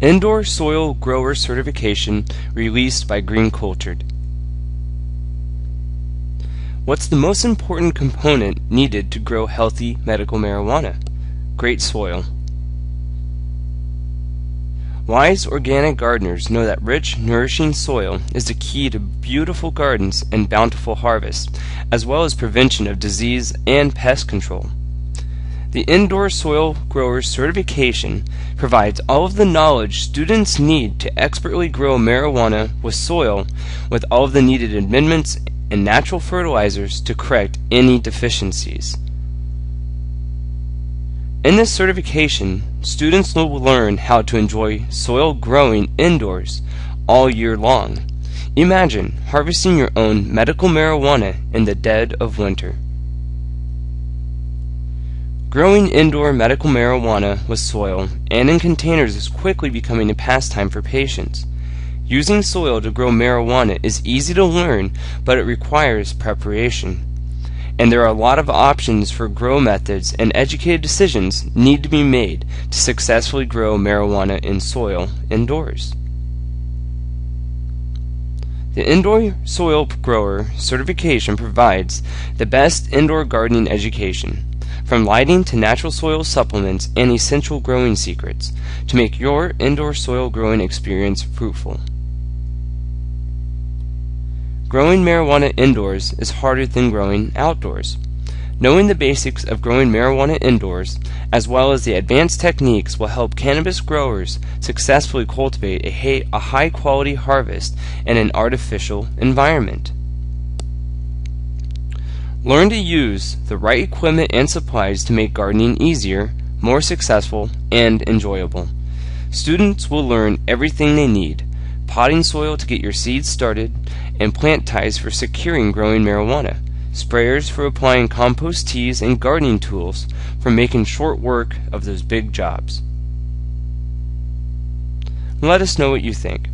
Indoor Soil Grower Certification released by Green Cultured. What's the most important component needed to grow healthy medical marijuana? Great soil. Wise organic gardeners know that rich, nourishing soil is the key to beautiful gardens and bountiful harvests, as well as prevention of disease and pest control. The Indoor Soil Grower Certification provides all of the knowledge students need to expertly grow marijuana with soil, with all of the needed amendments and natural fertilizers to correct any deficiencies. In this certification, students will learn how to enjoy soil growing indoors all year long. Imagine harvesting your own medical marijuana in the dead of winter. Growing indoor medical marijuana with soil and in containers is quickly becoming a pastime for patients. Using soil to grow marijuana is easy to learn, but it requires preparation. And there are a lot of options for grow methods, and educated decisions need to be made to successfully grow marijuana in soil indoors. The Indoor Soil Grower Certification provides the best indoor gardening education, from lighting to natural soil supplements and essential growing secrets, to make your indoor soil growing experience fruitful. Growing marijuana indoors is harder than growing outdoors. Knowing the basics of growing marijuana indoors, as well as the advanced techniques, will help cannabis growers successfully cultivate a high-quality harvest in an artificial environment. Learn to use the right equipment and supplies to make gardening easier, more successful, and enjoyable. Students will learn everything they need: potting soil to get your seeds started, and plant ties for securing growing marijuana, sprayers for applying compost teas, and gardening tools for making short work of those big jobs. Let us know what you think.